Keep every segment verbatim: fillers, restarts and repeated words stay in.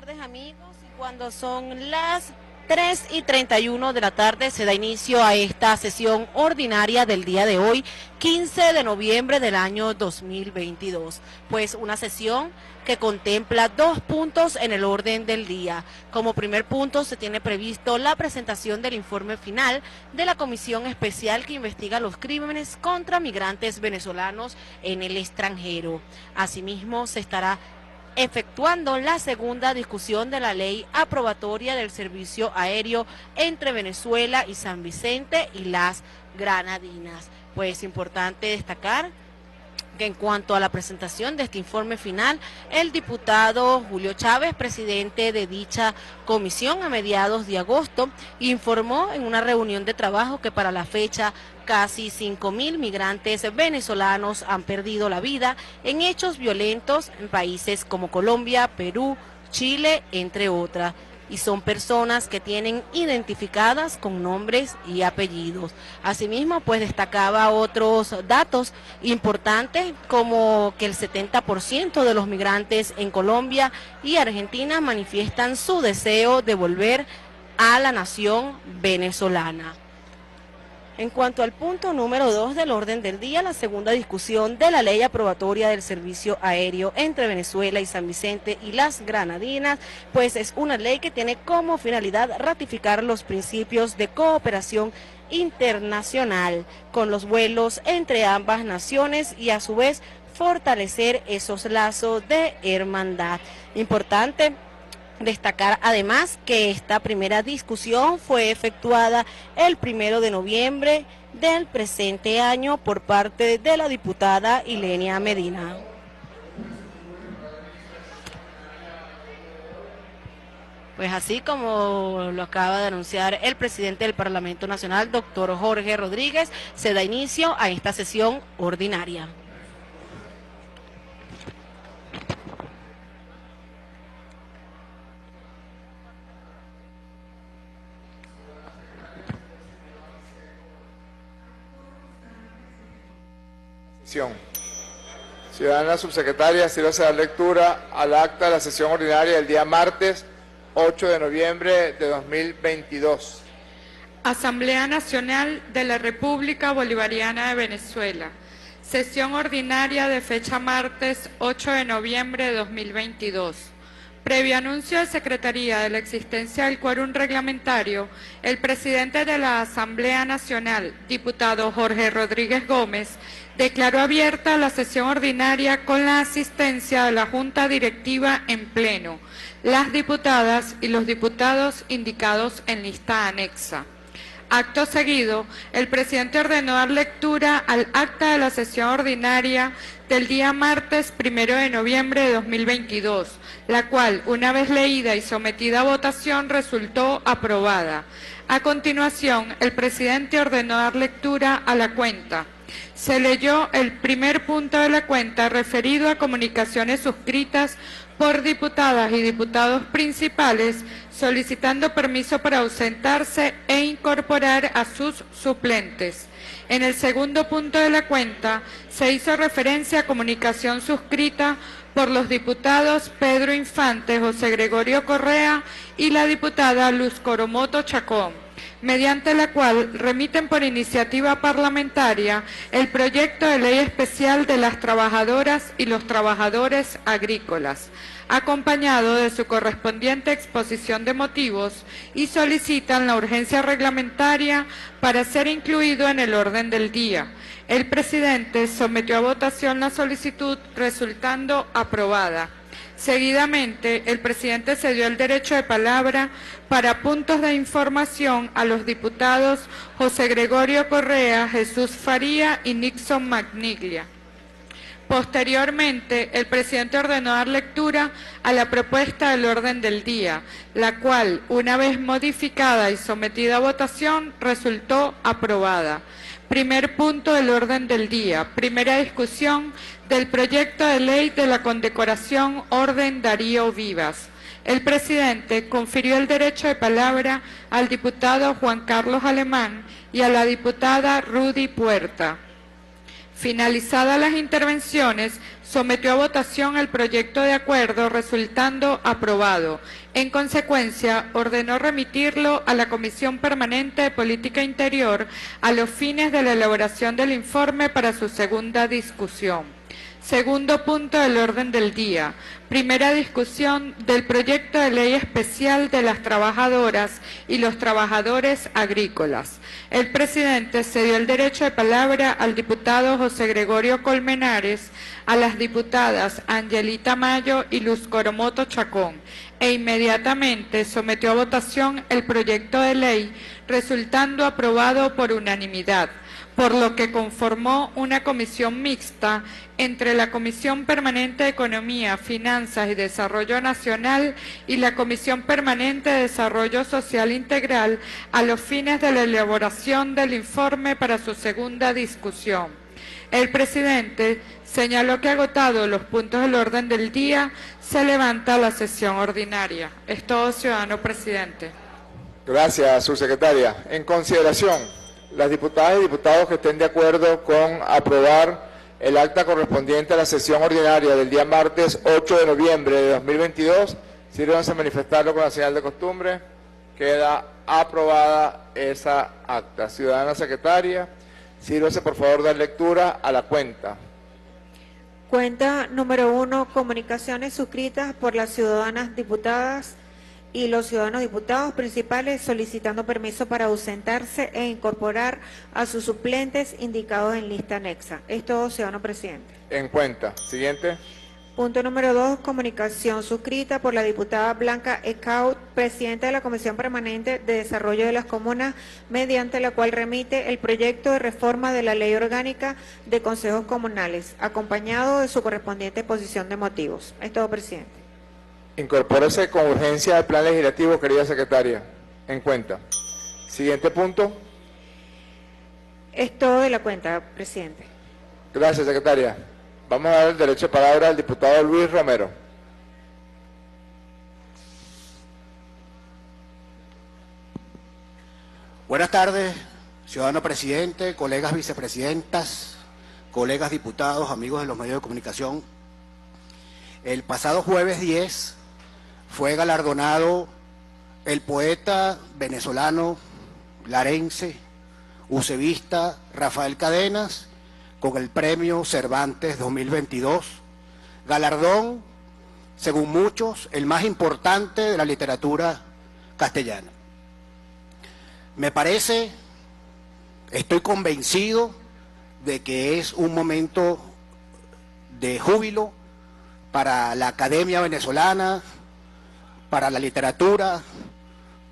tardes, amigos. Cuando son las tres y treinta y uno de la tarde se da inicio a esta sesión ordinaria del día de hoy, quince de noviembre del año dos mil veintidós. Pues una sesión que contempla dos puntos en el orden del día. Como primer punto se tiene previsto la presentación del informe final de la Comisión Especial que investiga los crímenes contra migrantes venezolanos en el extranjero. Asimismo se estará efectuando la segunda discusión de la ley aprobatoria del servicio aéreo entre Venezuela y San Vicente y las Granadinas. Pues es importante destacar que en cuanto a la presentación de este informe final, el diputado Julio Chávez, presidente de dicha comisión a mediados de agosto, informó en una reunión de trabajo que para la fecha casi cinco mil migrantes venezolanos han perdido la vida en hechos violentos en países como Colombia, Perú, Chile, entre otras. Y son personas que tienen identificadas con nombres y apellidos. Asimismo, pues destacaba otros datos importantes, como que el setenta por ciento de los migrantes en Colombia y Argentina manifiestan su deseo de volver a la nación venezolana. En cuanto al punto número dos del orden del día, la segunda discusión de la ley aprobatoria del servicio aéreo entre Venezuela y San Vicente y las Granadinas, pues es una ley que tiene como finalidad ratificar los principios de cooperación internacional con los vuelos entre ambas naciones y a su vez fortalecer esos lazos de hermandad. Importante destacar además que esta primera discusión fue efectuada el primero de noviembre del presente año por parte de la diputada Ilenia Medina. Pues así como lo acaba de anunciar el presidente del Parlamento Nacional, doctor Jorge Rodríguez, se da inicio a esta sesión ordinaria. Ciudadana subsecretaria, sirve a dar lectura al acta de la sesión ordinaria del día martes ocho de noviembre de dos mil veintidós. Asamblea Nacional de la República Bolivariana de Venezuela. Sesión ordinaria de fecha martes ocho de noviembre de dos mil veintidós. Previo anuncio de Secretaría de la existencia del quórum reglamentario, el presidente de la Asamblea Nacional, diputado Jorge Rodríguez Gómez, declaró abierta la sesión ordinaria con la asistencia de la Junta Directiva en pleno, las diputadas y los diputados indicados en lista anexa. Acto seguido, el presidente ordenó dar lectura al acta de la sesión ordinaria del día martes primero de noviembre de dos mil veintidós, la cual, una vez leída y sometida a votación, resultó aprobada. A continuación, el presidente ordenó dar lectura a la cuenta. Se leyó el primer punto de la cuenta referido a comunicaciones suscritas por diputadas y diputados principales solicitando permiso para ausentarse e incorporar a sus suplentes. En el segundo punto de la cuenta se hizo referencia a comunicación suscrita por los diputados Pedro Infante, José Gregorio Correa y la diputada Luz Coromoto Chacón, mediante la cual remiten por iniciativa parlamentaria el proyecto de ley especial de las trabajadoras y los trabajadores agrícolas, acompañado de su correspondiente exposición de motivos, y solicitan la urgencia reglamentaria para ser incluido en el orden del día. El presidente sometió a votación la solicitud, resultando aprobada. Seguidamente, el presidente cedió el derecho de palabra para puntos de información a los diputados José Gregorio Correa, Jesús Faría y Nixon Magniglia. Posteriormente, el presidente ordenó dar lectura a la propuesta del orden del día, la cual, una vez modificada y sometida a votación, resultó aprobada. Primer punto del orden del día. Primera discusión del proyecto de ley de la condecoración Orden Darío Vivas. El presidente confirió el derecho de palabra al diputado Juan Carlos Alemán y a la diputada Rudy Puerta. Finalizadas las intervenciones, sometió a votación el proyecto de acuerdo resultando aprobado. En consecuencia, ordenó remitirlo a la Comisión Permanente de Política Interior a los fines de la elaboración del informe para su segunda discusión. Segundo punto del orden del día. Primera discusión del proyecto de ley especial de las trabajadoras y los trabajadores agrícolas. El presidente cedió el derecho de palabra al diputado José Gregorio Colmenares, a las diputadas Angelita Mayo y Luz Coromoto Chacón, e inmediatamente sometió a votación el proyecto de ley, resultando aprobado por unanimidad, por lo que conformó una comisión mixta entre la Comisión Permanente de Economía, Finanzas y Desarrollo Nacional y la Comisión Permanente de Desarrollo Social Integral a los fines de la elaboración del informe para su segunda discusión. El presidente señaló que agotado los puntos del orden del día, se levanta la sesión ordinaria. Es todo, ciudadano presidente. Gracias, subsecretaria. En consideración, las diputadas y diputados que estén de acuerdo con aprobar el acta correspondiente a la sesión ordinaria del día martes ocho de noviembre de dos mil veintidós, sírvanse a manifestarlo con la señal de costumbre. Queda aprobada esa acta. Ciudadana secretaria, sírvase por favor dar lectura a la cuenta. Cuenta número uno, comunicaciones suscritas por las ciudadanas diputadas y los ciudadanos diputados principales solicitando permiso para ausentarse e incorporar a sus suplentes indicados en lista anexa. Es todo, ciudadano presidente. En cuenta. Siguiente. Punto número dos, comunicación suscrita por la diputada Blanca Ecaut, presidenta de la Comisión Permanente de Desarrollo de las Comunas, mediante la cual remite el proyecto de reforma de la Ley Orgánica de Consejos Comunales, acompañado de su correspondiente exposición de motivos. Es todo, presidente. Incorpórese con urgencia al plan legislativo, querida secretaria. En cuenta. Siguiente punto. Es todo de la cuenta, presidente. Gracias, secretaria. Vamos a dar el derecho de palabra al diputado Luis Romero. Buenas tardes, ciudadano presidente, colegas vicepresidentas, colegas diputados, amigos de los medios de comunicación. El pasado jueves diez... fue galardonado el poeta venezolano, larense, ucevista Rafael Cadenas, con el premio Cervantes dos mil veintidós, galardón, según muchos, el más importante de la literatura castellana. Me parece, estoy convencido de que es un momento de júbilo para la academia venezolana, para la literatura,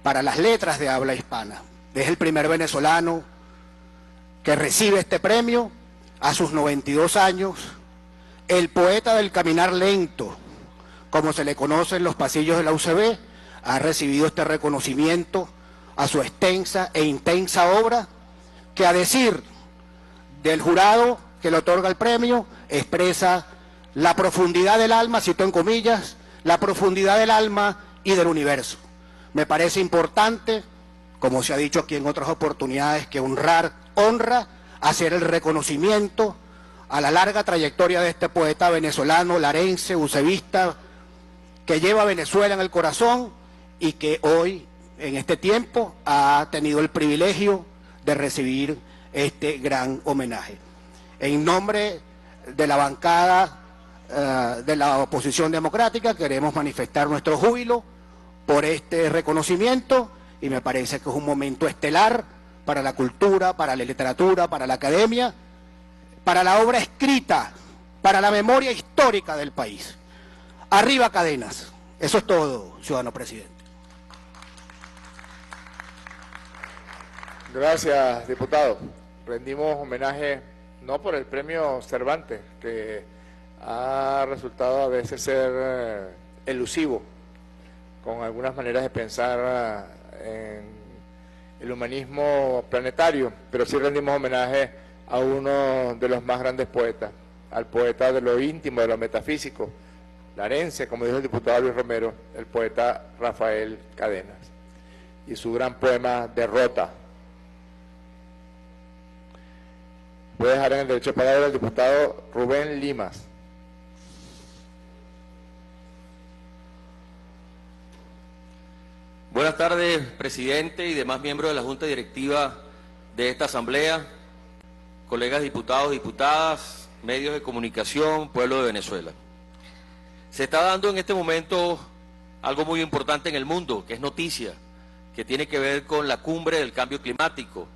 para las letras de habla hispana. Es el primer venezolano que recibe este premio a sus noventa y dos años, el poeta del caminar lento, como se le conoce en los pasillos de la U C B, ha recibido este reconocimiento a su extensa e intensa obra, que a decir del jurado que le otorga el premio, expresa la profundidad del alma, cito en comillas, la profundidad del alma y del universo. Me parece importante, como se ha dicho aquí en otras oportunidades, que honrar honra, hacer el reconocimiento a la larga trayectoria de este poeta venezolano, larense, ucevista, que lleva a Venezuela en el corazón y que hoy, en este tiempo, ha tenido el privilegio de recibir este gran homenaje. En nombre de la bancada de la oposición democrática, queremos manifestar nuestro júbilo por este reconocimiento y me parece que es un momento estelar para la cultura, para la literatura, para la academia, para la obra escrita, para la memoria histórica del país. Arriba Cadenas. Eso es todo, ciudadano presidente. Gracias, diputado. Rendimos homenaje no por el premio Cervantes, que ha resultado a veces ser eh, elusivo con algunas maneras de pensar eh, en el humanismo planetario, pero sí rendimos homenaje a uno de los más grandes poetas, al poeta de lo íntimo, de lo metafísico, larense, como dijo el diputado Luis Romero, el poeta Rafael Cadenas, y su gran poema Derrota. voy a dejar en el derecho de palabra al diputado Rubén Limas. Buenas tardes, presidente y demás miembros de la Junta Directiva de esta Asamblea, colegas diputados, diputadas, medios de comunicación, pueblo de Venezuela. Se está dando en este momento algo muy importante en el mundo, que es noticia, que tiene que ver con la cumbre del cambio climático,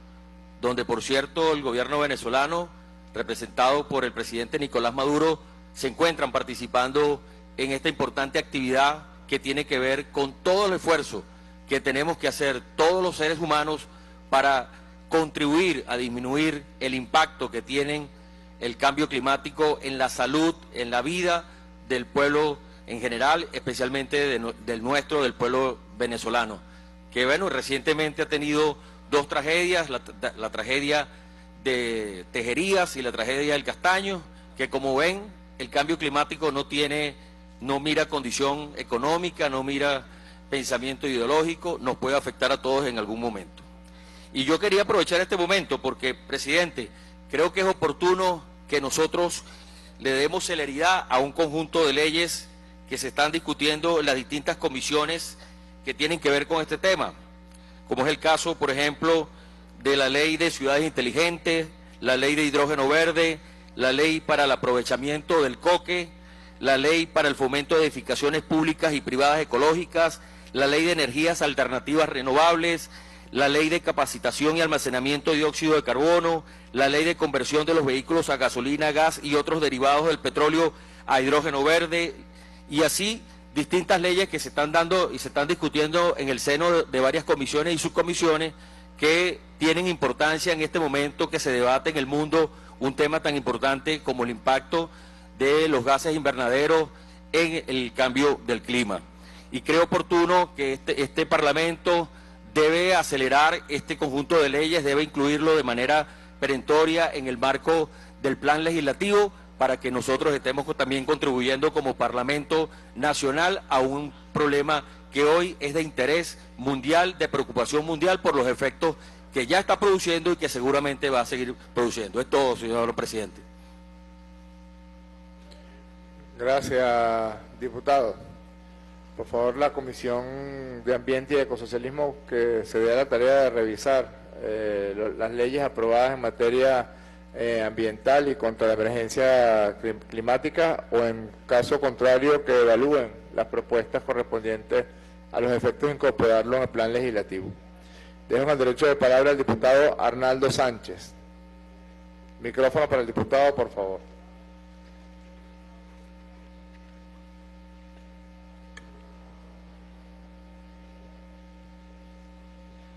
donde, por cierto, el gobierno venezolano, representado por el presidente Nicolás Maduro, se encuentran participando en esta importante actividad que tiene que ver con todo el esfuerzo que tenemos que hacer todos los seres humanos para contribuir a disminuir el impacto que tienen el cambio climático en la salud, en la vida del pueblo en general, especialmente de, del nuestro, del pueblo venezolano, que bueno, recientemente ha tenido dos tragedias, la, la tragedia de Tejerías y la tragedia del Castaño, que como ven, el cambio climático no tiene, no mira condición económica, no mira pensamiento ideológico, nos puede afectar a todos en algún momento. Y yo quería aprovechar este momento porque, presidente, creo que es oportuno que nosotros le demos celeridad a un conjunto de leyes que se están discutiendo en las distintas comisiones que tienen que ver con este tema, como es el caso, por ejemplo, de la ley de ciudades inteligentes, la ley de hidrógeno verde, la ley para el aprovechamiento del coque, la ley para el fomento de edificaciones públicas y privadas ecológicas, la ley de energías alternativas renovables, la ley de capacitación y almacenamiento de dióxido de carbono, la ley de conversión de los vehículos a gasolina, gas y otros derivados del petróleo a hidrógeno verde, y así distintas leyes que se están dando y se están discutiendo en el seno de varias comisiones y subcomisiones que tienen importancia en este momento que se debate en el mundo un tema tan importante como el impacto de los gases invernaderos en el cambio del clima. Y creo oportuno que este, este Parlamento debe acelerar este conjunto de leyes, debe incluirlo de manera perentoria en el marco del plan legislativo para que nosotros estemos también contribuyendo como Parlamento Nacional a un problema que hoy es de interés mundial, de preocupación mundial por los efectos que ya está produciendo y que seguramente va a seguir produciendo. Es todo, señor presidente. Gracias, diputado. Por favor, la Comisión de Ambiente y Ecosocialismo que se dé a la tarea de revisar eh, lo, las leyes aprobadas en materia eh, ambiental y contra la emergencia climática, o en caso contrario que evalúen las propuestas correspondientes a los efectos de incorporarlo en el plan legislativo. Dejo el derecho de palabra al diputado Arnaldo Sánchez. Micrófono para el diputado, por favor.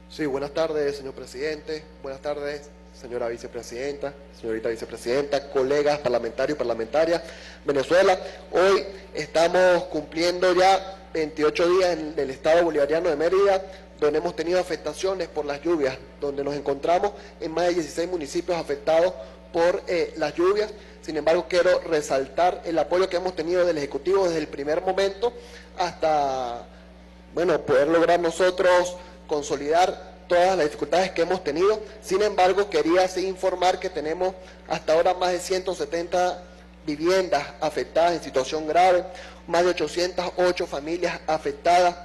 Sí, buenas tardes, señor presidente, buenas tardes, señora vicepresidenta, señorita vicepresidenta, colegas parlamentarios y parlamentarias. Venezuela, hoy estamos cumpliendo ya veintiocho días en el estado bolivariano de Mérida, donde hemos tenido afectaciones por las lluvias, donde nos encontramos en más de dieciséis municipios afectados por eh, las lluvias. Sin embargo, quiero resaltar el apoyo que hemos tenido del Ejecutivo desde el primer momento hasta, bueno, poder lograr nosotros consolidar todas las dificultades que hemos tenido. Sin embargo, quería sí informar que tenemos hasta ahora más de ciento setenta viviendas afectadas en situación grave, más de ochocientas ocho familias afectadas,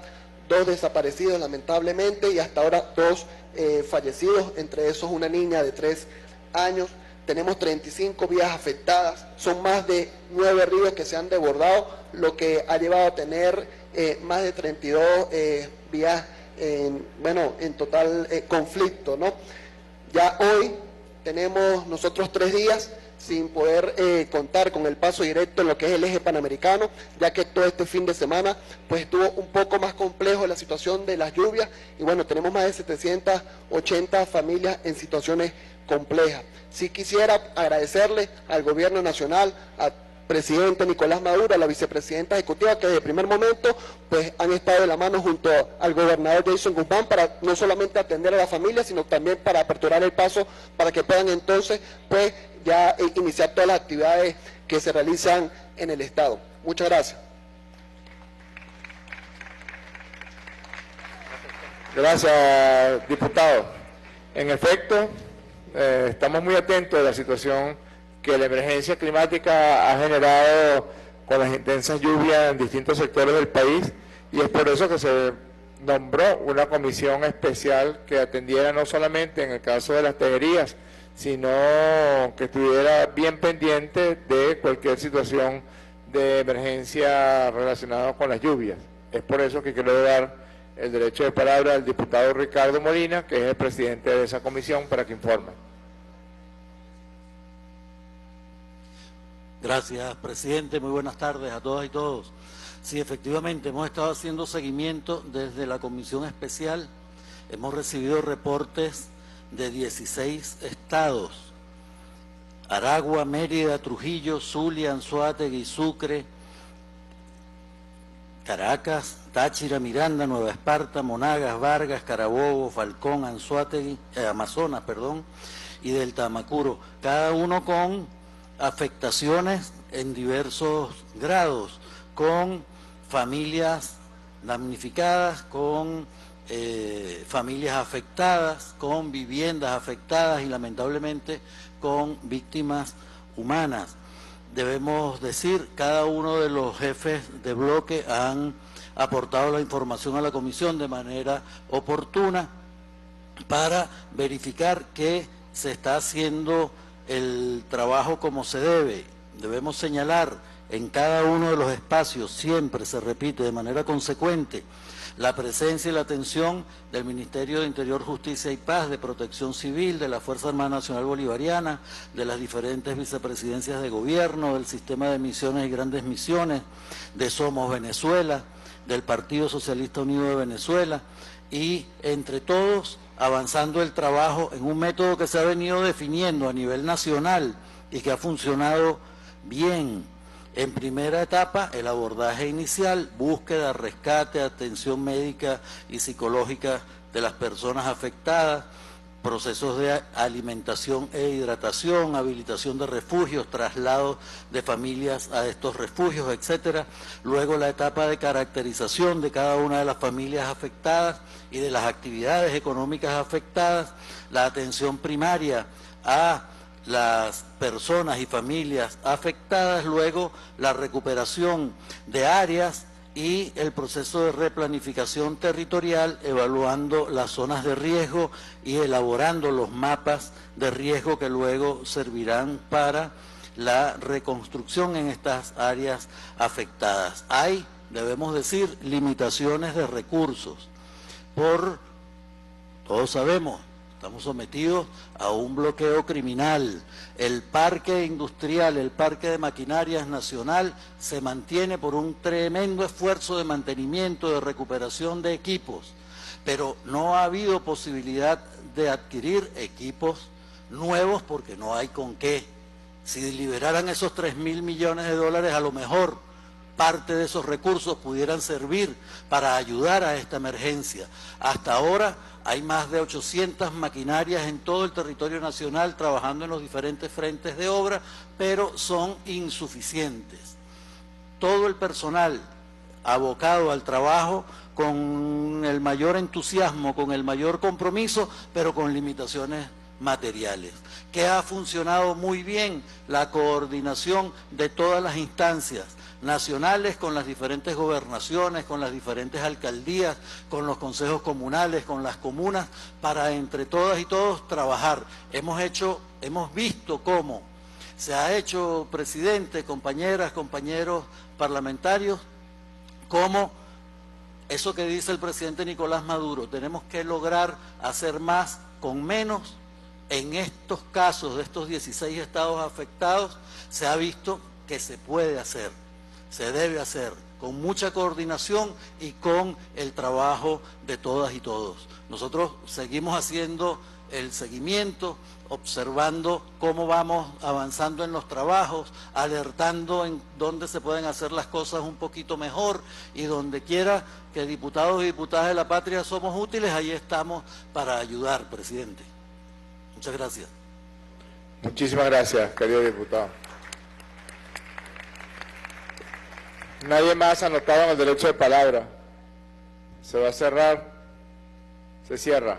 dos desaparecidos lamentablemente y hasta ahora dos eh, fallecidos, entre esos una niña de tres años. Tenemos treinta y cinco vías afectadas, son más de nueve ríos que se han desbordado, lo que ha llevado a tener eh, más de treinta y dos eh, vías En, bueno, en total eh, conflicto, ¿no? Ya hoy tenemos nosotros tres días sin poder eh, contar con el paso directo en lo que es el eje panamericano, ya que todo este fin de semana pues estuvo un poco más complejo la situación de las lluvias y bueno, tenemos más de setecientas ochenta familias en situaciones complejas. Sí quisiera agradecerle al gobierno nacional, a presidente Nicolás Maduro, a la vicepresidenta ejecutiva, que desde el primer momento pues han estado de la mano junto al gobernador Jason Guzmán para no solamente atender a la familia, sino también para aperturar el paso para que puedan entonces pues ya iniciar todas las actividades que se realizan en el estado. Muchas gracias. Gracias, diputado. En efecto, eh, estamos muy atentos a la situación que la emergencia climática ha generado con las intensas lluvias en distintos sectores del país, y es por eso que se nombró una comisión especial que atendiera no solamente en el caso de las tejerías, sino que estuviera bien pendiente de cualquier situación de emergencia relacionada con las lluvias. Es por eso que quiero dar el derecho de palabra al diputado Ricardo Molina, que es el presidente de esa comisión, para que informe. Gracias, presidente. Muy buenas tardes a todas y todos. Sí, efectivamente, hemos estado haciendo seguimiento desde la comisión especial. Hemos recibido reportes de dieciséis estados: Aragua, Mérida, Trujillo, Zulia, Anzoátegui, Sucre, Caracas, Táchira, Miranda, Nueva Esparta, Monagas, Vargas, Carabobo, Falcón, Anzoátegui, eh, Amazonas, perdón, y Delta Amacuro, cada uno con afectaciones en diversos grados, con familias damnificadas, con eh, familias afectadas, con viviendas afectadas y lamentablemente con víctimas humanas. Debemos decir, cada uno de los jefes de bloque han aportado la información a la comisión de manera oportuna para verificar que se está haciendo el trabajo como se debe. Debemos señalar en cada uno de los espacios, siempre se repite de manera consecuente, la presencia y la atención del Ministerio de Interior, Justicia y Paz, de Protección Civil, de la Fuerza Armada Nacional Bolivariana, de las diferentes vicepresidencias de gobierno, del sistema de misiones y grandes misiones, de Somos Venezuela, del Partido Socialista Unido de Venezuela, y entre todos avanzando el trabajo en un método que se ha venido definiendo a nivel nacional y que ha funcionado bien. En primera etapa, el abordaje inicial, búsqueda, rescate, atención médica y psicológica de las personas afectadas, procesos de alimentación e hidratación, habilitación de refugios, traslado de familias a estos refugios, etcétera. Luego la etapa de caracterización de cada una de las familias afectadas y de las actividades económicas afectadas, la atención primaria a las personas y familias afectadas, luego la recuperación de áreas y el proceso de replanificación territorial, evaluando las zonas de riesgo y elaborando los mapas de riesgo que luego servirán para la reconstrucción en estas áreas afectadas. Hay, debemos decir, limitaciones de recursos. Por, todos sabemos, estamos sometidos a un bloqueo criminal. El parque industrial, el parque de maquinarias nacional se mantiene por un tremendo esfuerzo de mantenimiento, de recuperación de equipos, pero no ha habido posibilidad de adquirir equipos nuevos porque no hay con qué. Si liberaran esos tres mil millones de dólares, a lo mejor parte de esos recursos pudieran servir para ayudar a esta emergencia. Hasta ahora hay más de ochocientas maquinarias en todo el territorio nacional trabajando en los diferentes frentes de obra, pero son insuficientes. Todo el personal abocado al trabajo con el mayor entusiasmo, con el mayor compromiso, pero con limitaciones materiales. Que ha funcionado muy bien la coordinación de todas las instancias nacionales, con las diferentes gobernaciones, con las diferentes alcaldías, con los consejos comunales, con las comunas, para entre todas y todos trabajar. Hemos hecho, hemos visto cómo se ha hecho, presidente, compañeras, compañeros parlamentarios, cómo eso que dice el presidente Nicolás Maduro, tenemos que lograr hacer más con menos. En estos casos de estos dieciséis estados afectados, se ha visto que se puede hacer. Se debe hacer con mucha coordinación y con el trabajo de todas y todos. Nosotros seguimos haciendo el seguimiento, observando cómo vamos avanzando en los trabajos, alertando en dónde se pueden hacer las cosas un poquito mejor, y donde quiera que diputados y diputadas de la patria somos útiles, ahí estamos para ayudar, presidente. Muchas gracias. Muchísimas gracias, querido diputado. Nadie más anotaba en el derecho de palabra. Se va a cerrar. Se cierra.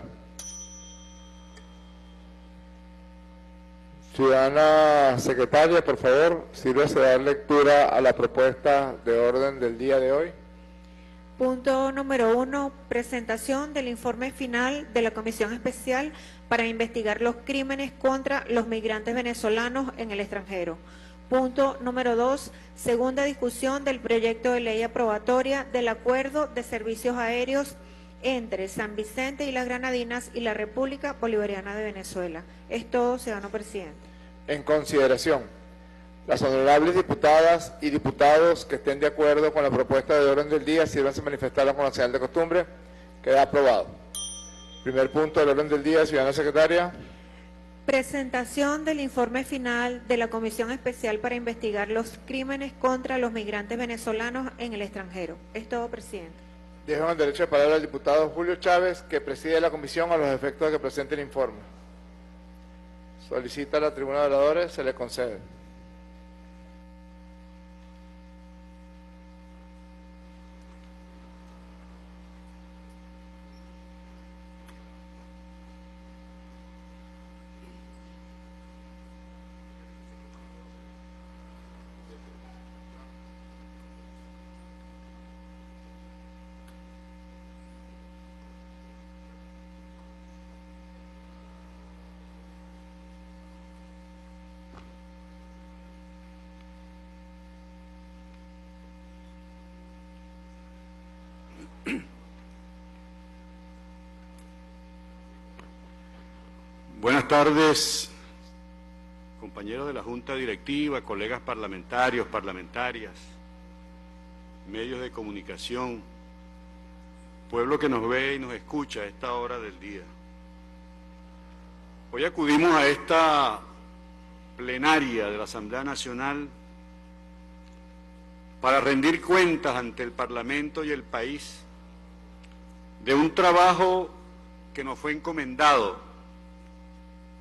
Ciudadana secretaria, por favor, sírvase de dar lectura a la propuesta de orden del día de hoy. Punto número uno, presentación del informe final de la Comisión Especial para investigar los crímenes contra los migrantes venezolanos en el extranjero. Punto número dos, segunda discusión del proyecto de ley aprobatoria del acuerdo de servicios aéreos entre San Vicente y las Granadinas y la República Bolivariana de Venezuela. Es todo, ciudadano presidente. En consideración, las honorables diputadas y diputados que estén de acuerdo con la propuesta de orden del día, sírvanse manifestarla con la señal de costumbre. Queda aprobado. Primer punto del orden del día, ciudadana secretaria. Presentación del informe final de la Comisión Especial para investigar los crímenes contra los migrantes venezolanos en el extranjero. Es todo, presidente. Dejo el derecho de palabra al diputado Julio Chávez, que preside la comisión a los efectos de que presente el informe. Solicita a la tribuna de oradores, se le concede. Buenas tardes, compañeros de la Junta Directiva, colegas parlamentarios, parlamentarias, medios de comunicación, pueblo que nos ve y nos escucha a esta hora del día. Hoy acudimos a esta plenaria de la Asamblea Nacional para rendir cuentas ante el Parlamento y el país de un trabajo que nos fue encomendado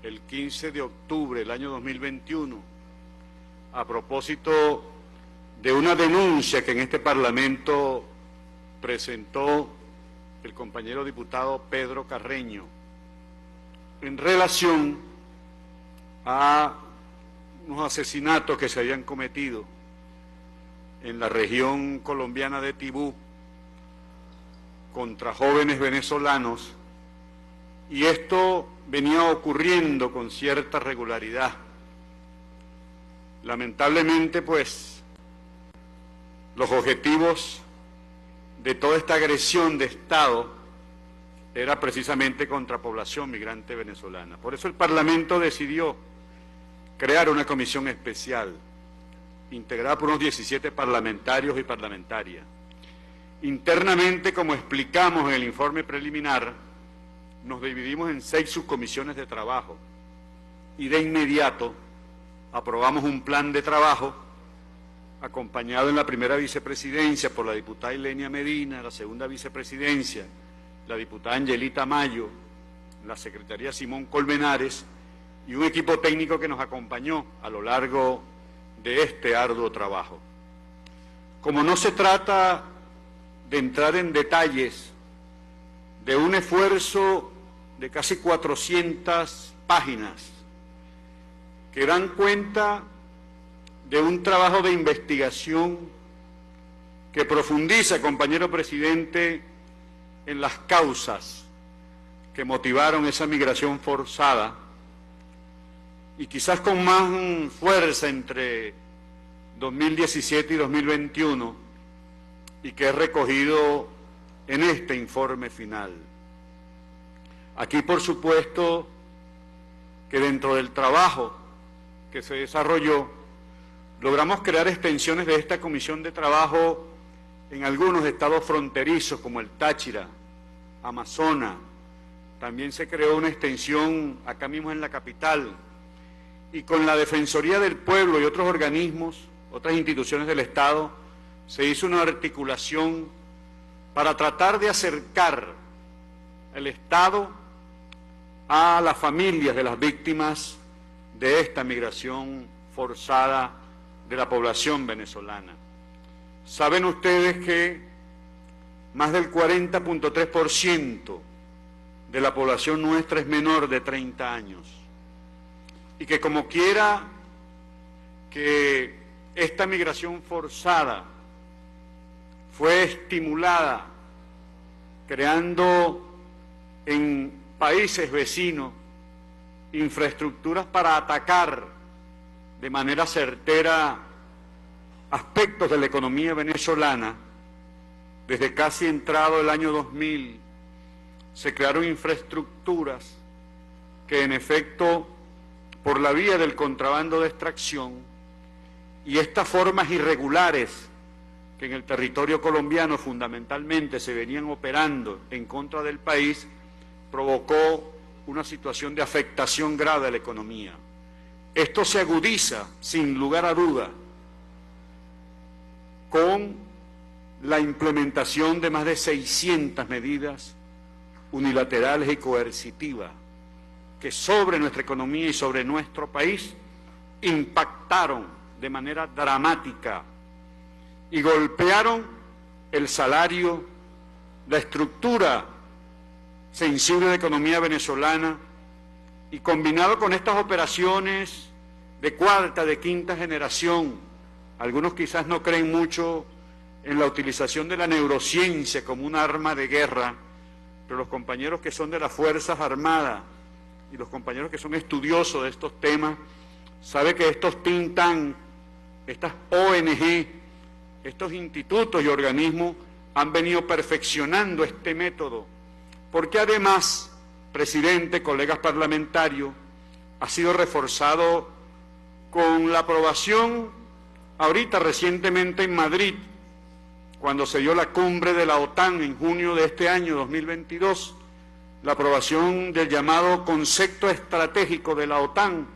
el quince de octubre del año dos mil veintiuno, a propósito de una denuncia que en este Parlamento presentó el compañero diputado Pedro Carreño, en relación a unos asesinatos que se habían cometido en la región colombiana de Tibú contra jóvenes venezolanos, y esto venía ocurriendo con cierta regularidad. Lamentablemente, pues, los objetivos de toda esta agresión de Estado era precisamente contra población migrante venezolana. Por eso el Parlamento decidió crear una comisión especial, integrada por unos diecisiete parlamentarios y parlamentarias. Internamente, como explicamos en el informe preliminar, nos dividimos en seis subcomisiones de trabajo y de inmediato aprobamos un plan de trabajo acompañado en la primera vicepresidencia por la diputada Ilenia Medina, la segunda vicepresidencia, la diputada Angelita Mayo, la secretaría Simón Colmenares y un equipo técnico que nos acompañó a lo largo de este arduo trabajo. Como no se trata de entrar en detalles de un esfuerzo de casi cuatrocientas páginas que dan cuenta de un trabajo de investigación que profundiza, compañero presidente, en las causas que motivaron esa migración forzada y quizás con más fuerza entre dos mil diecisiete y dos mil veintiuno y que es recogido en este informe final. Aquí, por supuesto, que dentro del trabajo que se desarrolló, logramos crear extensiones de esta comisión de trabajo en algunos estados fronterizos, como el Táchira, Amazonas. También se creó una extensión acá mismo en la capital. Y con la Defensoría del Pueblo y otros organismos, otras instituciones del Estado, se hizo una articulación para tratar de acercar el Estado a las familias de las víctimas de esta migración forzada de la población venezolana. Saben ustedes que más del cuarenta punto tres por ciento de la población nuestra es menor de treinta años. y que como quiera que esta migración forzada fue estimulada creando en países vecinos infraestructuras para atacar de manera certera aspectos de la economía venezolana. Desde casi entrado el año dos mil se crearon infraestructuras que en efecto por la vía del contrabando de extracción y estas formas irregulares que en el territorio colombiano fundamentalmente se venían operando en contra del país, provocó una situación de afectación grave a la economía. Esto se agudiza, sin lugar a duda, con la implementación de más de seiscientas medidas unilaterales y coercitivas que sobre nuestra economía y sobre nuestro país impactaron de manera dramática y golpearon el salario, la estructura sensible de la economía venezolana, y combinado con estas operaciones de cuarta, de quinta generación, algunos quizás no creen mucho en la utilización de la neurociencia como un arma de guerra, pero los compañeros que son de las Fuerzas Armadas y los compañeros que son estudiosos de estos temas, saben que estos think tank, estas O N G, estos institutos y organismos han venido perfeccionando este método, porque además, presidente, colegas parlamentarios, ha sido reforzado con la aprobación ahorita recientemente en Madrid, cuando se dio la cumbre de la OTAN en junio de este año dos mil veintidós, la aprobación del llamado concepto estratégico de la OTAN,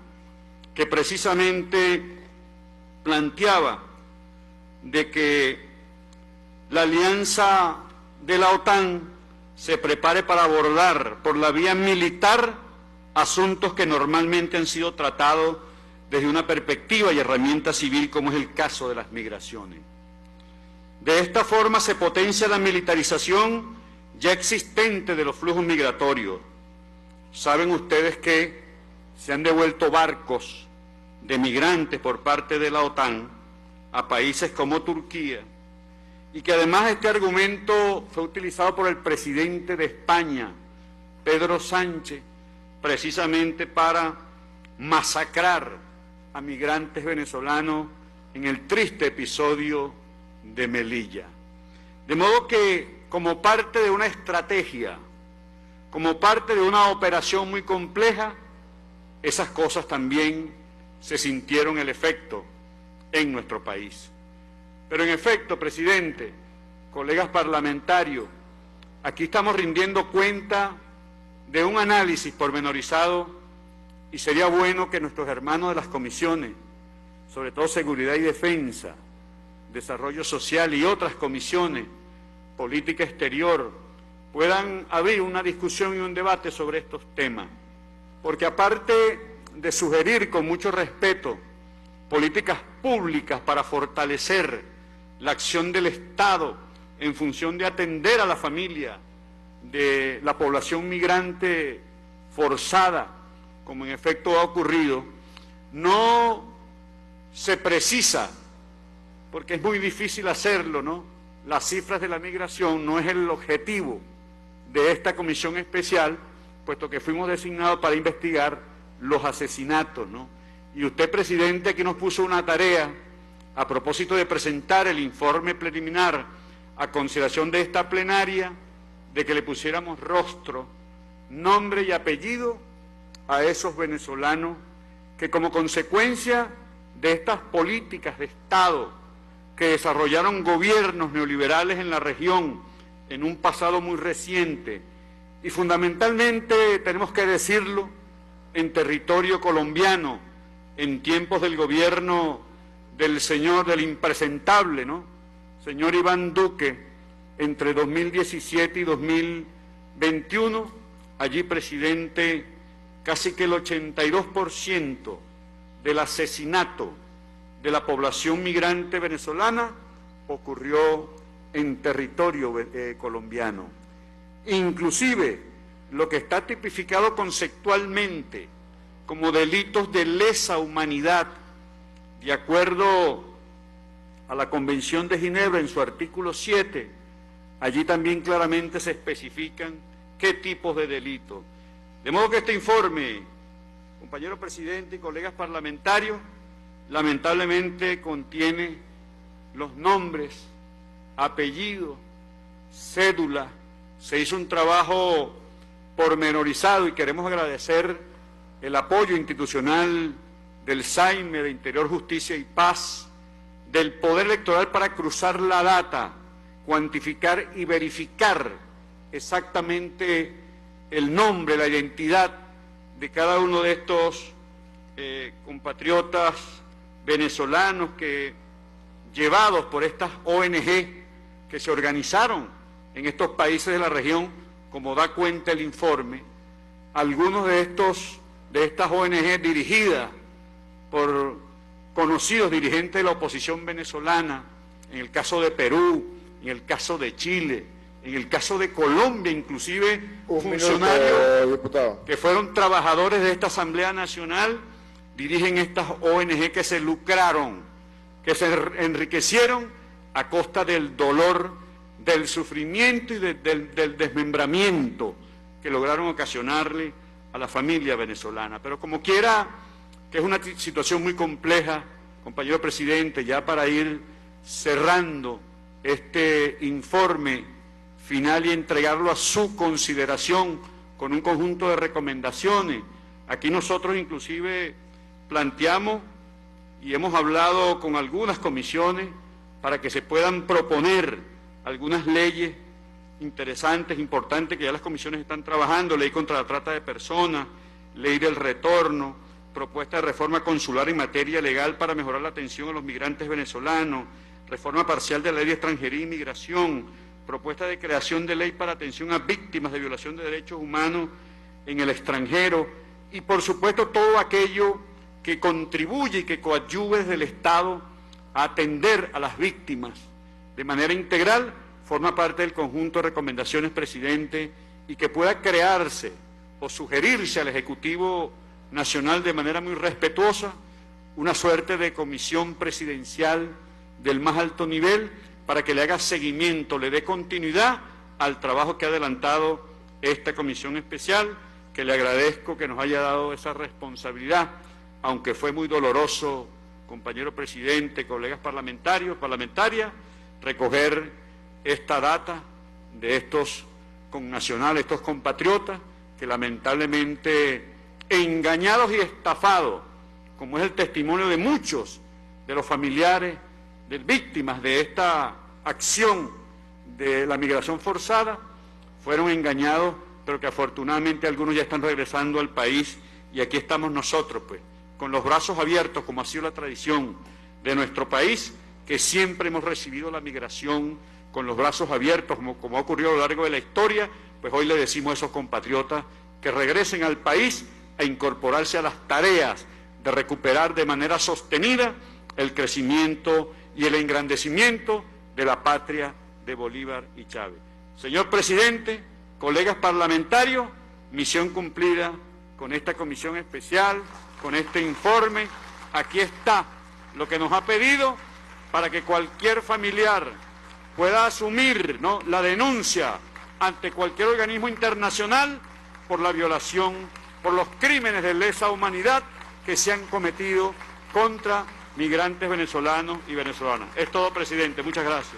que precisamente planteaba de que la alianza de la OTAN se prepare para abordar por la vía militar asuntos que normalmente han sido tratados desde una perspectiva y herramienta civil, como es el caso de las migraciones. De esta forma se potencia la militarización ya existente de los flujos migratorios. Saben ustedes que se han devuelto barcos de migrantes por parte de la OTAN a países como Turquía, y que además este argumento fue utilizado por el presidente de España, Pedro Sánchez, precisamente para masacrar a migrantes venezolanos en el triste episodio de Melilla. De modo que, como parte de una estrategia, como parte de una operación muy compleja, esas cosas también se sintieron el efecto en nuestro país. Pero en efecto, presidente, colegas parlamentarios, aquí estamos rindiendo cuenta de un análisis pormenorizado, y sería bueno que nuestros hermanos de las comisiones, sobre todo Seguridad y Defensa, Desarrollo Social y otras comisiones, Política Exterior, puedan abrir una discusión y un debate sobre estos temas. Porque aparte de sugerir con mucho respeto políticas públicas para fortalecer la acción del Estado en función de atender a la familia de la población migrante forzada, como en efecto ha ocurrido, no se precisa, porque es muy difícil hacerlo, ¿no? Las cifras de la migración no es el objetivo de esta comisión especial, puesto que fuimos designados para investigar los asesinatos, ¿no? Y usted, presidente, aquí nos puso una tarea a propósito de presentar el informe preliminar a consideración de esta plenaria, de que le pusiéramos rostro, nombre y apellido a esos venezolanos que, como consecuencia de estas políticas de Estado que desarrollaron gobiernos neoliberales en la región en un pasado muy reciente, y fundamentalmente, tenemos que decirlo, en territorio colombiano, en tiempos del gobierno del señor, del impresentable, ¿no?, señor Iván Duque, entre dos mil diecisiete y dos mil veintiuno, allí, presidente, casi que el ochenta y dos por ciento del asesinato de la población migrante venezolana ocurrió en territorio eh, colombiano. Inclusive, lo que está tipificado conceptualmente como delitos de lesa humanidad, de acuerdo a la Convención de Ginebra en su artículo siete. Allí también claramente se especifican qué tipos de delitos. De modo que este informe, compañero presidente y colegas parlamentarios, lamentablemente contiene los nombres, apellidos, cédula. Se hizo un trabajo pormenorizado y queremos agradecer el apoyo institucional del SAIME, de Interior, Justicia y Paz, del Poder Electoral para cruzar la data, cuantificar y verificar exactamente el nombre, la identidad de cada uno de estos eh, compatriotas venezolanos que, llevados por estas O N G que se organizaron en estos países de la región, como da cuenta el informe, algunos de estos, de estas O N G dirigidas por conocidos dirigentes de la oposición venezolana, en el caso de Perú, en el caso de Chile, en el caso de Colombia, inclusive un funcionarios minuto, que fueron trabajadores de esta Asamblea Nacional, dirigen estas O N G que se lucraron, que se enriquecieron a costa del dolor, del sufrimiento y de, del, del desmembramiento que lograron ocasionarle a la familia venezolana. Pero como quiera, que es una situación muy compleja, compañero presidente, ya para ir cerrando este informe final y entregarlo a su consideración con un conjunto de recomendaciones. Aquí nosotros inclusive planteamos y hemos hablado con algunas comisiones para que se puedan proponer algunas leyes interesantes, importantes, que ya las comisiones están trabajando: ley contra la trata de personas, ley del retorno, propuesta de reforma consular en materia legal para mejorar la atención a los migrantes venezolanos, reforma parcial de la ley de extranjería y migración, propuesta de creación de ley para atención a víctimas de violación de derechos humanos en el extranjero y, por supuesto, todo aquello que contribuye y que coadyuve desde el Estado a atender a las víctimas de manera integral, forma parte del conjunto de recomendaciones, presidente, y que pueda crearse o sugerirse al Ejecutivo Nacional de manera muy respetuosa una suerte de comisión presidencial del más alto nivel para que le haga seguimiento, le dé continuidad al trabajo que ha adelantado esta comisión especial, que le agradezco que nos haya dado esa responsabilidad, aunque fue muy doloroso, compañero presidente, colegas parlamentarios, parlamentarias, recoger esta data de estos connacionales, estos compatriotas, que lamentablemente engañados y estafados, como es el testimonio de muchos de los familiares de víctimas de esta acción de la migración forzada, fueron engañados, pero que afortunadamente algunos ya están regresando al país, y aquí estamos nosotros, pues, con los brazos abiertos, como ha sido la tradición de nuestro país, que siempre hemos recibido la migración con los brazos abiertos, como, como ha ocurrido a lo largo de la historia. Pues hoy le decimos a esos compatriotas que regresen al país a incorporarse a las tareas de recuperar de manera sostenida el crecimiento y el engrandecimiento de la patria de Bolívar y Chávez. Señor presidente, colegas parlamentarios, misión cumplida con esta comisión especial, con este informe. Aquí está lo que nos ha pedido para que cualquier familiar pueda asumir, ¿no?, la denuncia ante cualquier organismo internacional por la violación, por los crímenes de lesa humanidad que se han cometido contra migrantes venezolanos y venezolanas. Es todo, presidente. Muchas gracias.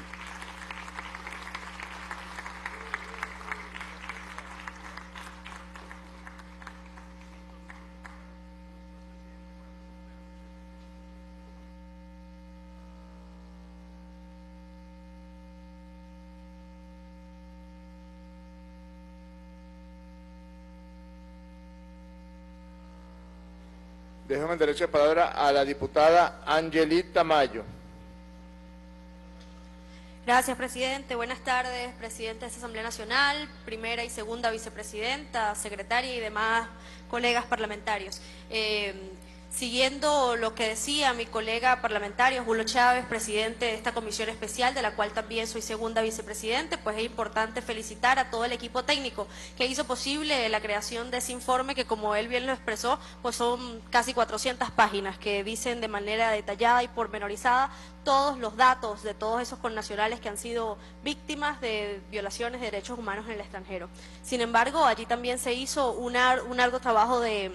Dejamos el derecho de palabra a la diputada Angelita Mayo. Gracias, presidente. Buenas tardes, presidente de esta Asamblea Nacional, primera y segunda vicepresidenta, secretaria y demás colegas parlamentarios. Eh, Siguiendo lo que decía mi colega parlamentario Julio Chávez, presidente de esta comisión especial, de la cual también soy segunda vicepresidente, pues es importante felicitar a todo el equipo técnico que hizo posible la creación de ese informe que, como él bien lo expresó, pues son casi cuatrocientas páginas que dicen de manera detallada y pormenorizada todos los datos de todos esos connacionales que han sido víctimas de violaciones de derechos humanos en el extranjero. Sin embargo, allí también se hizo un, ar, un arduo trabajo de...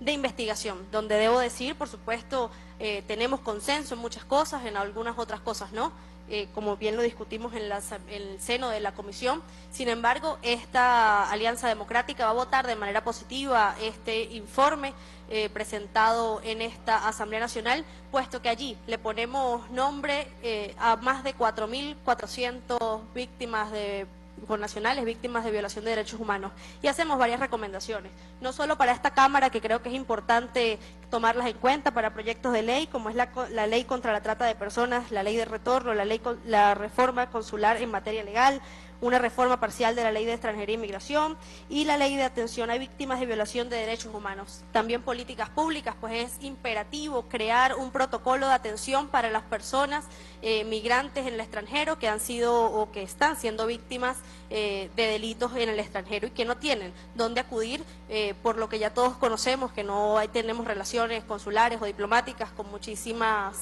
de investigación, donde debo decir, por supuesto, eh, tenemos consenso en muchas cosas, en algunas otras cosas no, eh, como bien lo discutimos en, la, en el seno de la comisión. Sin embargo, esta Alianza Democrática va a votar de manera positiva este informe eh, presentado en esta Asamblea Nacional, puesto que allí le ponemos nombre eh, a más de cuatro mil cuatrocientas víctimas de connacionales víctimas de violación de derechos humanos, y hacemos varias recomendaciones, no solo para esta Cámara, que creo que es importante tomarlas en cuenta para proyectos de ley, como es la, la ley contra la trata de personas, la ley de retorno, la, ley, la reforma consular en materia legal, una reforma parcial de la ley de extranjería e inmigración y la ley de atención a víctimas de violación de derechos humanos. También políticas públicas, pues es imperativo crear un protocolo de atención para las personas eh, migrantes en el extranjero que han sido o que están siendo víctimas eh, de delitos en el extranjero y que no tienen dónde acudir, eh, por lo que ya todos conocemos que no hay, tenemos relaciones consulares o diplomáticas con muchísimas...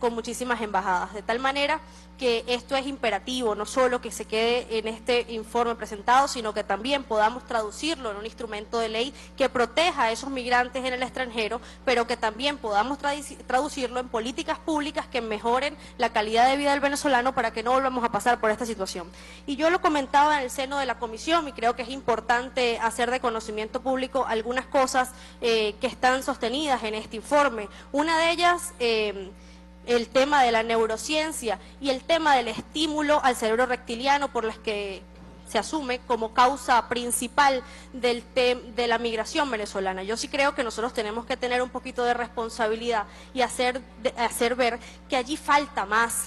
con muchísimas embajadas, de tal manera que esto es imperativo, no solo que se quede en este informe presentado, sino que también podamos traducirlo en un instrumento de ley que proteja a esos migrantes en el extranjero, pero que también podamos traducirlo en políticas públicas que mejoren la calidad de vida del venezolano para que no volvamos a pasar por esta situación. Y yo lo comentaba en el seno de la comisión y creo que es importante hacer de conocimiento público algunas cosas eh, que están sostenidas en este informe. Una de ellas... Eh, el tema de la neurociencia y el tema del estímulo al cerebro reptiliano, por las que se asume como causa principal del de la migración venezolana. Yo sí creo que nosotros tenemos que tener un poquito de responsabilidad y hacer, de, hacer ver que allí falta más,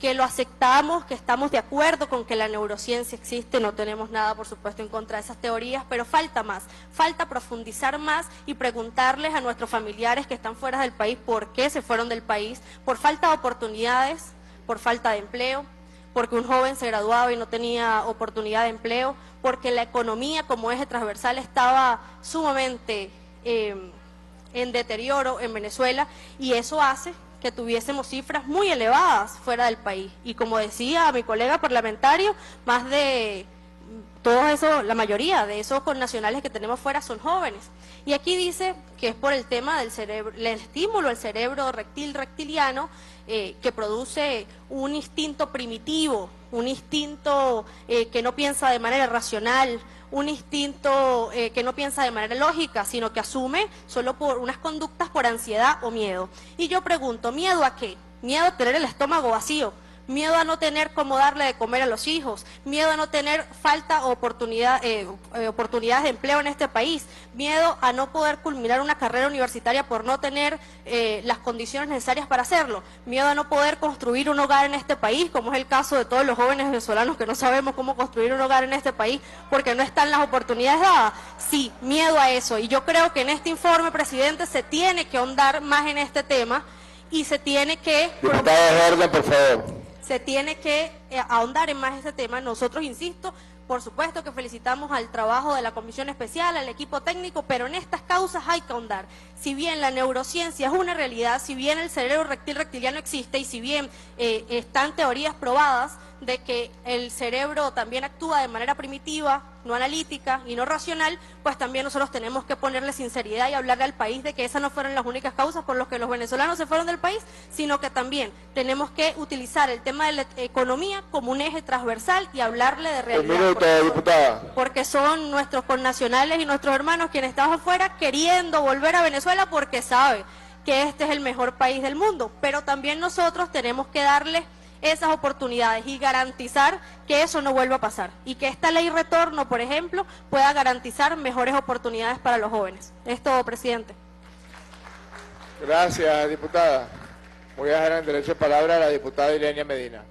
que lo aceptamos, que estamos de acuerdo con que la neurociencia existe, no tenemos nada, por supuesto, en contra de esas teorías, pero falta más, falta profundizar más y preguntarles a nuestros familiares que están fuera del país por qué se fueron del país, por falta de oportunidades, por falta de empleo, porque un joven se graduaba y no tenía oportunidad de empleo, porque la economía como eje transversal estaba sumamente eh, en deterioro en Venezuela, y eso hace que tuviésemos cifras muy elevadas fuera del país. Y como decía mi colega parlamentario, más de todos esos, la mayoría de esos connacionales que tenemos fuera son jóvenes. Y aquí dice que es por el tema del cerebro, el estímulo al cerebro reptil reptiliano eh, que produce un instinto primitivo, un instinto eh, que no piensa de manera racional, un instinto eh, que no piensa de manera lógica, sino que asume solo por unas conductas por ansiedad o miedo. Y yo pregunto, ¿miedo a qué? Miedo a tener el estómago vacío, miedo a no tener cómo darle de comer a los hijos, miedo a no tener falta o oportunidad, eh, oportunidades de empleo en este país, miedo a no poder culminar una carrera universitaria por no tener eh, las condiciones necesarias para hacerlo, miedo a no poder construir un hogar en este país, como es el caso de todos los jóvenes venezolanos que no sabemos cómo construir un hogar en este país porque no están las oportunidades dadas. Sí, miedo a eso. Y yo creo que en este informe, presidente, se tiene que ahondar más en este tema y se tiene que... Diputada Jorge, por favor. Se tiene que ahondar en más este tema. Nosotros, insisto, por supuesto que felicitamos al trabajo de la Comisión Especial, al equipo técnico, pero en estas causas hay que ahondar. Si bien la neurociencia es una realidad, si bien el cerebro reptil reptiliano existe y si bien eh, están teorías probadas de que el cerebro también actúa de manera primitiva, no analítica y no racional, pues también nosotros tenemos que ponerle sinceridad y hablarle al país de que esas no fueron las únicas causas por las que los venezolanos se fueron del país, sino que también tenemos que utilizar el tema de la economía como un eje transversal y hablarle de realidad. Minuto, porque, son, diputada. porque son nuestros connacionales y nuestros hermanos quienes estaban afuera queriendo volver a Venezuela porque saben que este es el mejor país del mundo, pero también nosotros tenemos que darle esas oportunidades y garantizar que eso no vuelva a pasar y que esta ley retorno, por ejemplo, pueda garantizar mejores oportunidades para los jóvenes. Es todo, presidente. Gracias, diputada. Voy a dejar en derecho de palabra a la diputada Ilenia Medina.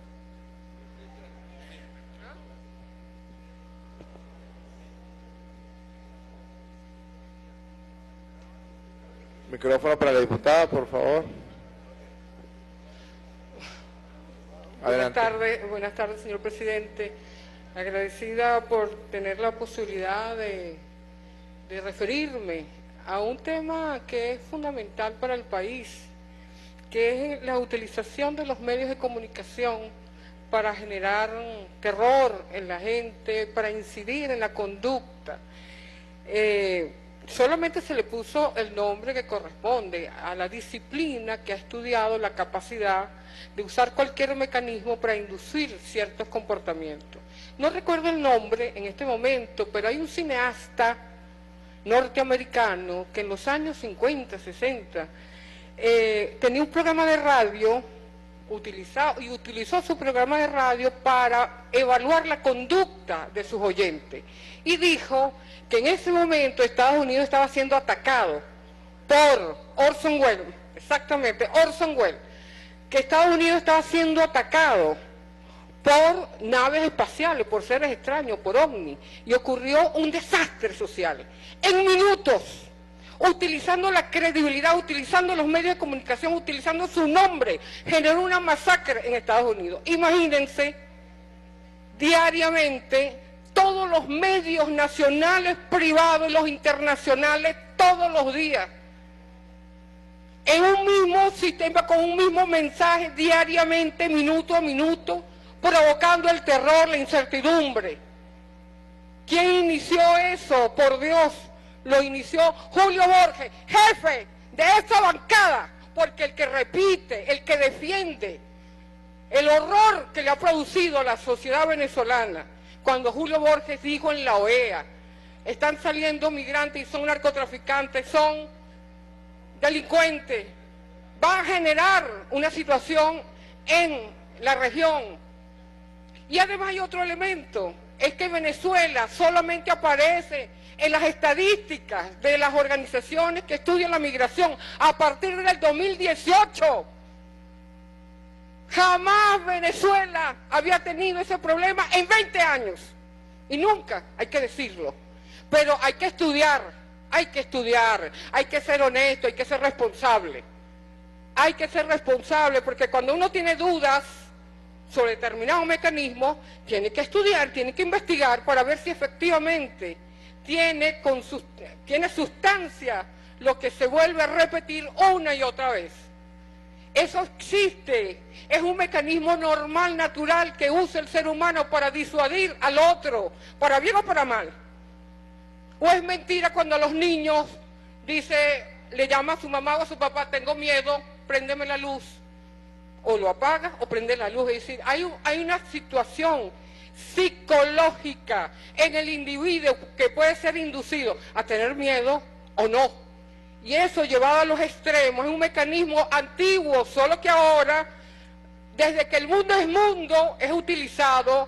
Micrófono para la diputada, por favor. Adelante. Buenas tardes, buenas tardes, señor presidente. Agradecida por tener la posibilidad de, de referirme a un tema que es fundamental para el país, que es la utilización de los medios de comunicación para generar terror en la gente, para incidir en la conducta. Eh, solamente se le puso el nombre que corresponde a la disciplina que ha estudiado la capacidad de usar cualquier mecanismo para inducir ciertos comportamientos. No recuerdo el nombre en este momento, pero hay un cineasta norteamericano que en los años cincuenta, sesenta, eh, tenía un programa de radio utilizado, y utilizó su programa de radio para evaluar la conducta de sus oyentes. Y dijo que en ese momento Estados Unidos estaba siendo atacado por Orson Welles, exactamente, Orson Welles, que Estados Unidos estaba siendo atacado por naves espaciales, por seres extraños, por ovnis, y ocurrió un desastre social. En minutos, utilizando la credibilidad, utilizando los medios de comunicación, utilizando su nombre, generó una masacre en Estados Unidos. Imagínense, diariamente, todos los medios nacionales, privados, los internacionales, todos los días, en un mismo sistema, con un mismo mensaje, diariamente, minuto a minuto, provocando el terror, la incertidumbre. ¿Quién inició eso? Por Dios, lo inició Julio Borges, jefe de esa bancada, porque el que repite, el que defiende el horror que le ha producido a la sociedad venezolana, cuando Julio Borges dijo en la O E A, están saliendo migrantes y son narcotraficantes, son delincuentes, va a generar una situación en la región. Y además hay otro elemento, es que Venezuela solamente aparece en las estadísticas de las organizaciones que estudian la migración a partir del dos mil dieciocho. Jamás Venezuela había tenido ese problema en veinte años. Y nunca, hay que decirlo. Pero hay que estudiar, hay que estudiar, hay que ser honesto, hay que ser responsable. Hay que ser responsable porque cuando uno tiene dudas sobre determinados mecanismos, tiene que estudiar, tiene que investigar para ver si efectivamente tiene, con sust tiene sustancia lo que se vuelve a repetir una y otra vez. Eso existe, es un mecanismo normal, natural, que usa el ser humano para disuadir al otro, para bien o para mal. O es mentira cuando a los niños dice, le llama a su mamá o a su papá, tengo miedo, préndeme la luz. O lo apagas o prende la luz. Es decir, hay, un, hay una situación psicológica en el individuo que puede ser inducido a tener miedo o no. Y eso llevado a los extremos es un mecanismo antiguo, solo que ahora, desde que el mundo es mundo, es utilizado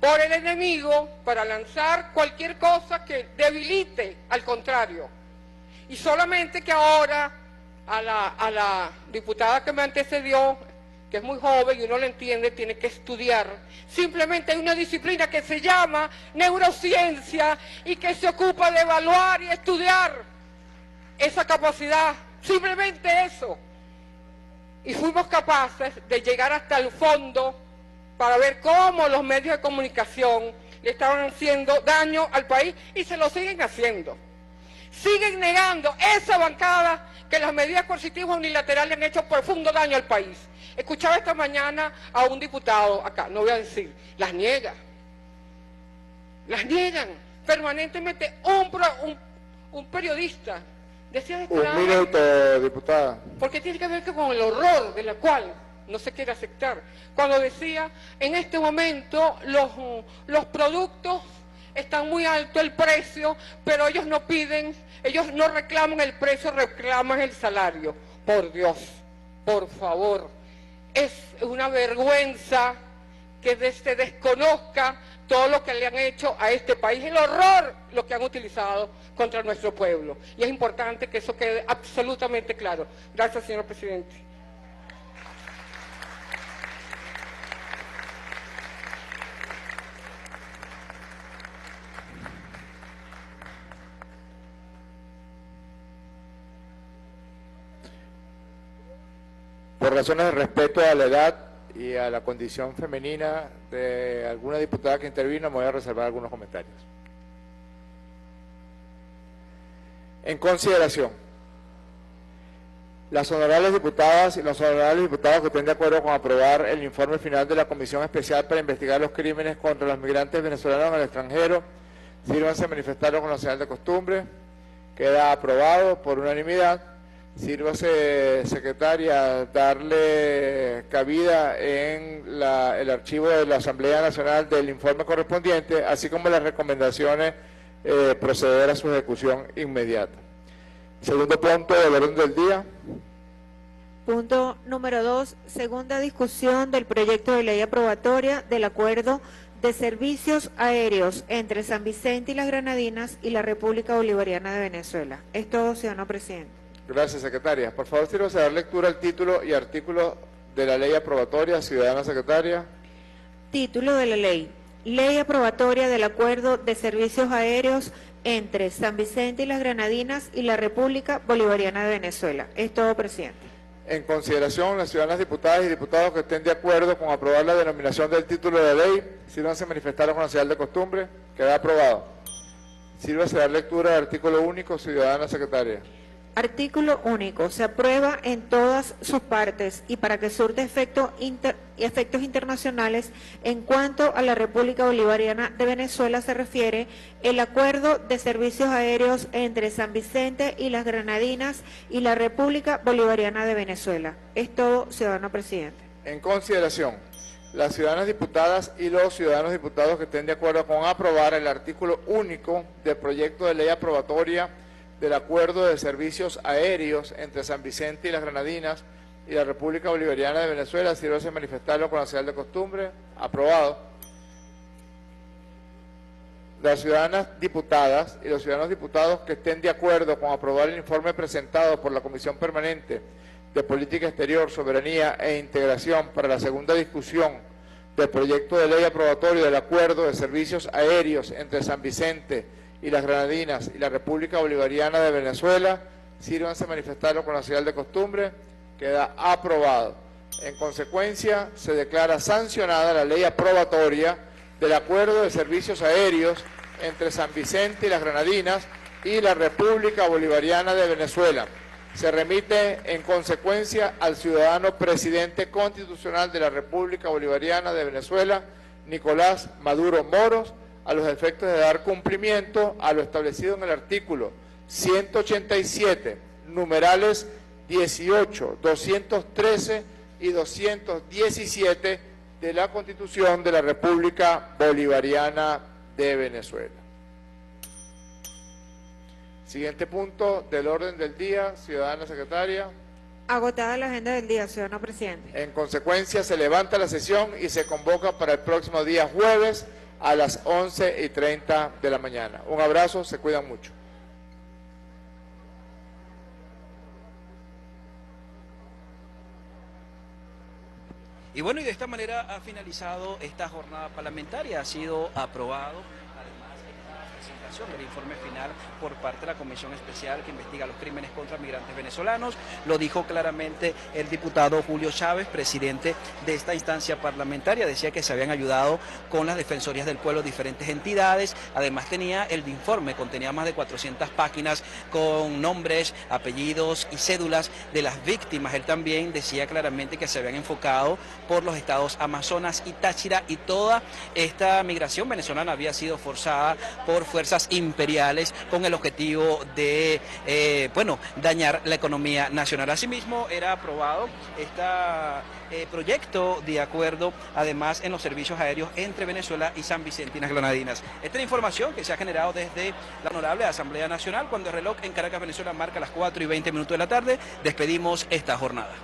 por el enemigo para lanzar cualquier cosa que debilite al contrario. Y solamente que ahora A la, a la diputada que me antecedió, que es muy joven y uno la entiende, tiene que estudiar. Simplemente hay una disciplina que se llama neurociencia y que se ocupa de evaluar y estudiar esa capacidad, simplemente eso. Y fuimos capaces de llegar hasta el fondo para ver cómo los medios de comunicación le estaban haciendo daño al país y se lo siguen haciendo. Siguen negando esa bancada que las medidas coercitivas unilaterales han hecho profundo daño al país. Escuchaba esta mañana a un diputado acá, no voy a decir, las niega. Las niegan permanentemente. Un, pro, un, un periodista decía de un minuto, diputada. Porque tiene que ver con el horror de la cual no se quiere aceptar. Cuando decía, en este momento los, los productos están muy alto el precio, pero ellos no piden, ellos no reclaman el precio, reclaman el salario. Por Dios, por favor, es una vergüenza que se desconozca todo lo que le han hecho a este país, el horror, lo que han utilizado contra nuestro pueblo. Y es importante que eso quede absolutamente claro. Gracias, señor presidente. por razones de respeto a la edad y a la condición femenina de alguna diputada que intervino, me voy a reservar algunos comentarios. En consideración, las honorables diputadas y los honorables diputados que estén de acuerdo con aprobar el informe final de la Comisión Especial para investigar los crímenes contra los migrantes venezolanos en el extranjero, sírvanse a manifestarlo con la señal de costumbre. Queda aprobado por unanimidad. Sírvase, secretaria, darle cabida en la, el archivo de la Asamblea Nacional del informe correspondiente, así como las recomendaciones, eh, proceder a su ejecución inmediata. Segundo punto del orden del día. Punto número dos, segunda discusión del proyecto de ley aprobatoria del acuerdo de servicios aéreos entre San Vicente y las Granadinas y la República Bolivariana de Venezuela. Es todo, señor presidente. Gracias, secretaria. Por favor, sírvase a dar lectura al título y artículo de la ley aprobatoria, ciudadana secretaria. Título de la ley. Ley aprobatoria del acuerdo de servicios aéreos entre San Vicente y las Granadinas y la República Bolivariana de Venezuela. Es todo, presidente. En consideración, las ciudadanas diputadas y diputados que estén de acuerdo con aprobar la denominación del título de la ley, sírvanse manifestar con la señal de costumbre. Queda aprobado. Sírvase dar lectura del artículo único, ciudadana secretaria. Artículo único. Se aprueba en todas sus partes y para que surte efecto inter, efectos internacionales en cuanto a la República Bolivariana de Venezuela se refiere el acuerdo de servicios aéreos entre San Vicente y las Granadinas y la República Bolivariana de Venezuela. Es todo, ciudadano presidente. En consideración, las ciudadanas diputadas y los ciudadanos diputados que estén de acuerdo con aprobar el artículo único del proyecto de ley aprobatoria del acuerdo de servicios aéreos entre San Vicente y las Granadinas y la República Bolivariana de Venezuela, sírvase manifestarlo con la señal de costumbre. Aprobado. Las ciudadanas diputadas y los ciudadanos diputados que estén de acuerdo con aprobar el informe presentado por la Comisión Permanente de Política Exterior, Soberanía e Integración para la segunda discusión del proyecto de ley aprobatorio del acuerdo de servicios aéreos entre San Vicente y las Granadinas y la República Bolivariana de Venezuela, sírvanse a manifestarlo con la señal de costumbre. Queda aprobado. En consecuencia, se declara sancionada la ley aprobatoria del acuerdo de servicios aéreos entre San Vicente y las Granadinas y la República Bolivariana de Venezuela. Se remite en consecuencia al ciudadano presidente constitucional de la República Bolivariana de Venezuela, Nicolás Maduro Moros, a los efectos de dar cumplimiento a lo establecido en el artículo ciento ochenta y siete, numerales dieciocho, doscientos trece y doscientos diecisiete de la Constitución de la República Bolivariana de Venezuela. Siguiente punto del orden del día, ciudadana secretaria. Agotada la agenda del día, ciudadano presidente. En consecuencia, se levanta la sesión y se convoca para el próximo día jueves, a las once y treinta de la mañana. Un abrazo, se cuidan mucho. Y bueno, y de esta manera ha finalizado esta jornada parlamentaria, ha sido aprobado del informe final por parte de la Comisión Especial que investiga los crímenes contra migrantes venezolanos. Lo dijo claramente el diputado Julio Chávez, presidente de esta instancia parlamentaria. Decía que se habían ayudado con las defensorías del pueblo, diferentes entidades. Además tenía el informe, contenía más de cuatrocientas páginas con nombres, apellidos y cédulas de las víctimas. Él también decía claramente que se habían enfocado por los estados Amazonas y Táchira y toda esta migración venezolana había sido forzada por fuerzas imperiales con el objetivo de, eh, bueno, dañar la economía nacional. Asimismo, era aprobado esta... Eh, proyecto de acuerdo además en los servicios aéreos entre Venezuela y San Vicente y las Granadinas. Esta es la información que se ha generado desde la Honorable Asamblea Nacional cuando el reloj en Caracas, Venezuela marca las cuatro y veinte minutos de la tarde. Despedimos esta jornada.